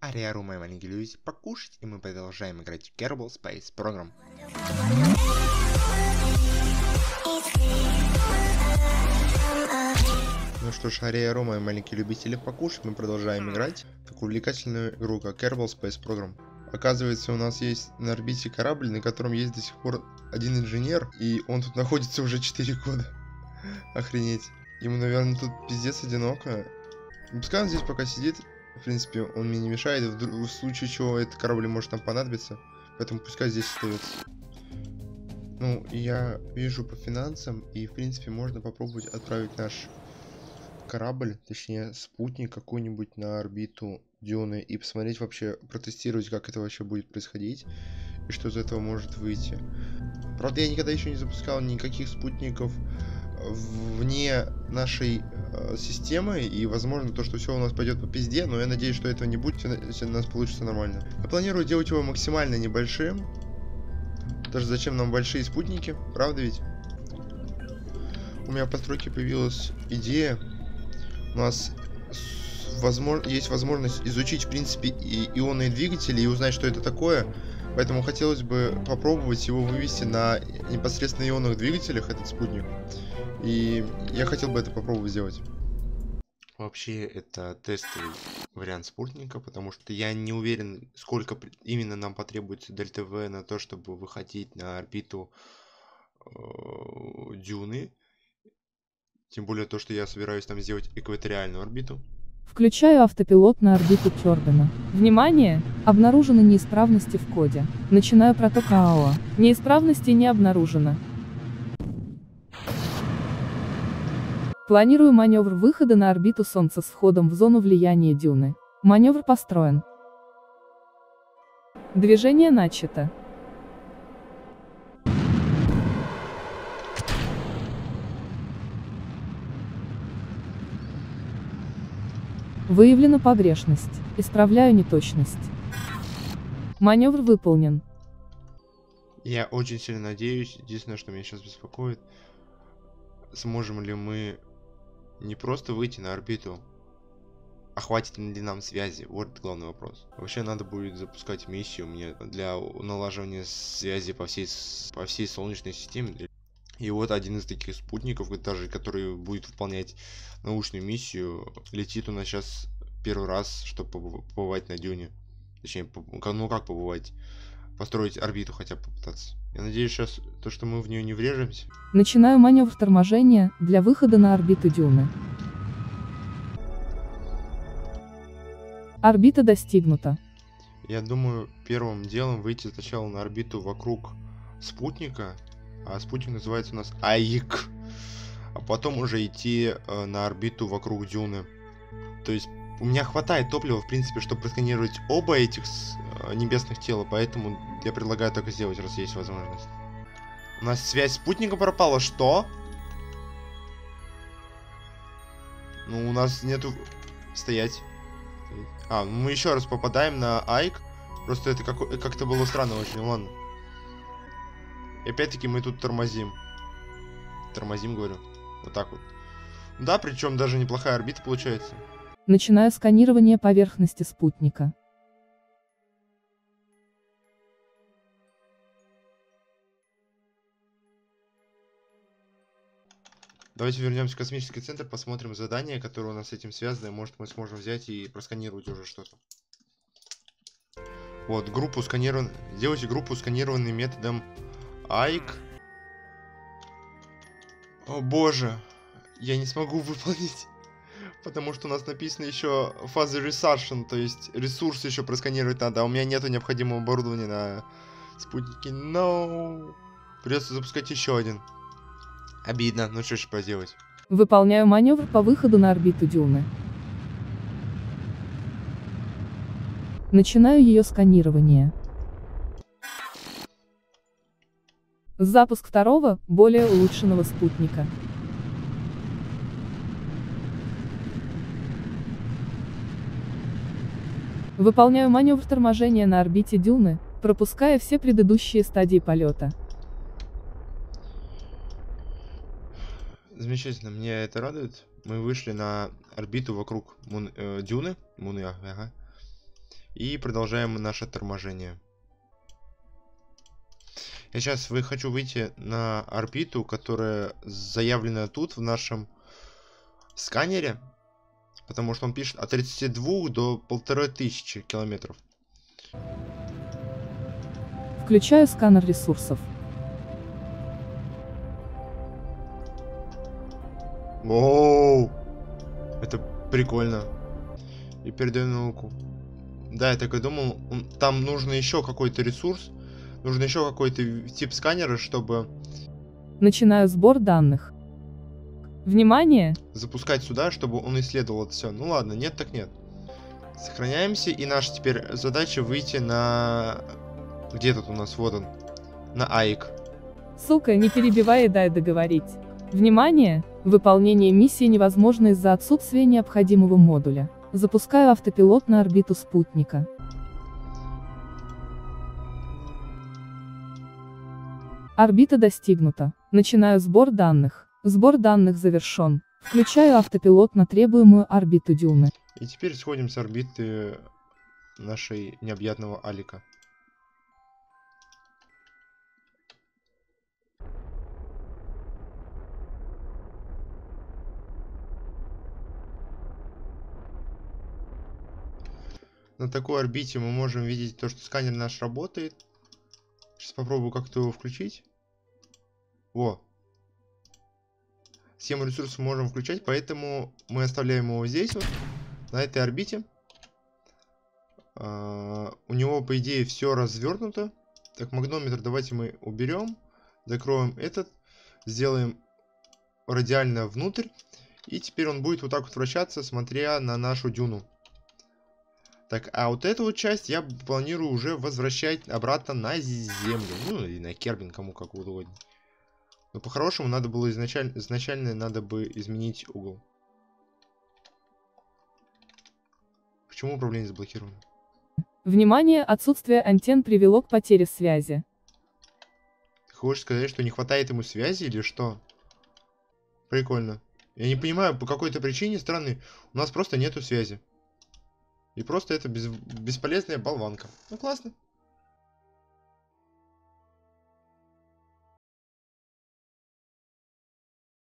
Ариару, мои маленькие, любите покушать, и мы продолжаем играть в Kerbal Space Program. Ну что ж, Ариару, мои маленькие любители покушать, мы продолжаем играть в такую увлекательную игру, как Kerbal Space Program. Оказывается, у нас есть на орбите корабль, на котором есть до сих пор один инженер, и он тут находится уже 4 года. Охренеть. Ему, наверное, тут пиздец одиноко. Пускай он здесь пока сидит. В принципе, он мне не мешает, в случае чего этот корабль может нам понадобиться, поэтому пускай здесь остается. Ну, я вижу по финансам, и в принципе можно попробовать отправить наш корабль, точнее спутник какой-нибудь на орбиту Дюны и посмотреть вообще, протестировать, как это вообще будет происходить и что из этого может выйти. Правда, я никогда еще не запускал никаких спутников вне нашей системы, и возможно то, что все у нас пойдет по пизде, но я надеюсь, что этого не будет, если у нас получится нормально. Я планирую делать его максимально небольшим, даже зачем нам большие спутники, правда ведь? У меня в постройке появилась идея, у нас есть возможность изучить в принципе и ионные двигатели и узнать, что это такое. Поэтому хотелось бы попробовать его вывести на непосредственно ионных двигателях, этот спутник. И я хотел бы это попробовать сделать. Вообще, это тестовый вариант спутника, потому что я не уверен, сколько именно нам потребуется дельта В на то, чтобы выходить на орбиту Дюны. Тем более то, что я собираюсь там сделать экваториальную орбиту. Включаю автопилот на орбиту Кербина. Внимание! Обнаружены неисправности в коде. Начинаю проток АО. Неисправности не обнаружено. Планирую маневр выхода на орбиту Солнца с входом в зону влияния Дюны. Маневр построен. Движение начато. Выявлена погрешность. Исправляю неточность. Маневр выполнен. Я очень сильно надеюсь, единственное, что меня сейчас беспокоит, сможем ли мы не просто выйти на орбиту, а хватит ли нам связи? Вот главный вопрос. Вообще надо будет запускать миссию мне для налаживания связи по всей Солнечной системе. И вот один из таких спутников, даже который будет выполнять научную миссию, летит у нас сейчас первый раз, чтобы побывать на Дюне. Точнее, ну как побывать? Построить орбиту хотя бы попытаться. Я надеюсь сейчас, то, что мы в нее не врежемся. Начинаю маневр торможения для выхода на орбиту Дюны. Орбита достигнута. Я думаю, первым делом выйти сначала на орбиту вокруг спутника. А спутник называется у нас Айк. А потом уже идти на орбиту вокруг Дюны. То есть у меня хватает топлива, в принципе, чтобы просканировать оба этих небесных тела. Поэтому я предлагаю так и сделать, раз есть возможность. У нас связь спутника пропала, что? Ну, у нас нету... Стоять. А, ну мы еще раз попадаем на Айк. Просто это как-то было странно очень, ладно. И опять-таки мы тут тормозим. Тормозим, говорю. Вот так вот. Да, причем даже неплохая орбита получается. Начинаю сканирование поверхности спутника. Давайте вернемся в космический центр, посмотрим задание, которое у нас с этим связано. Может, мы сможем взять и просканировать уже что-то. Вот, группу сканирован. Делайте группу сканированной методом Айк. О боже, я не смогу выполнить, потому что у нас написано еще фазы ресуршн, то есть ресурс еще просканировать надо, а у меня нету необходимого оборудования на спутнике. No. Придется запускать еще один. Обидно, но что же поделать. Выполняю маневр по выходу на орбиту Дюны. Начинаю ее сканирование. Запуск второго, более улучшенного спутника. Выполняю маневр торможения на орбите Дюны, пропуская все предыдущие стадии полета. Замечательно, меня это радует. Мы вышли на орбиту вокруг Дюны. И продолжаем наше торможение. Я сейчас хочу выйти на орбиту, которая заявлена тут, в нашем сканере. Потому что он пишет от 32 до 1500 километров. Включаю сканер ресурсов. Оу! Это прикольно. И передаем науку. Да, я так и думал. Там нужно еще какой-то ресурс. Нужно еще какой-то тип сканера, чтобы... Начинаю сбор данных. Внимание! Запускать сюда, чтобы он исследовал это все. Ну ладно, нет так нет. Сохраняемся, и наша теперь задача выйти на... Где тут у нас? Вот он. На Айк. Сука, не перебивай и дай договорить. Внимание! Выполнение миссии невозможно из-за отсутствия необходимого модуля. Запускаю автопилот на орбиту спутника. Орбита достигнута. Начинаю сбор данных. Сбор данных завершен. Включаю автопилот на требуемую орбиту Дюны. И теперь сходим с орбиты нашей необъятного Алика. На такой орбите мы можем видеть то, что сканер наш работает. Сейчас попробую как-то его включить. Во. Схему ресурсов можем включать, поэтому мы оставляем его здесь, вот, на этой орбите. У него, по идее, все развернуто. Так, магнометр давайте мы уберем. Закроем этот. Сделаем радиально внутрь. И теперь он будет вот так вот вращаться, смотря на нашу Дюну. Так, а вот эту вот часть я планирую уже возвращать обратно на Землю. Ну, или на Кербин, кому как угодно. Но по-хорошему надо было изначально надо бы изменить угол. Почему управление заблокировано? Внимание, отсутствие антенн привело к потере связи. Ты хочешь сказать, что не хватает ему связи или что? Прикольно. Я не понимаю, по какой-то причине странной у нас просто нету связи. И просто это бесполезная болванка. Ну классно.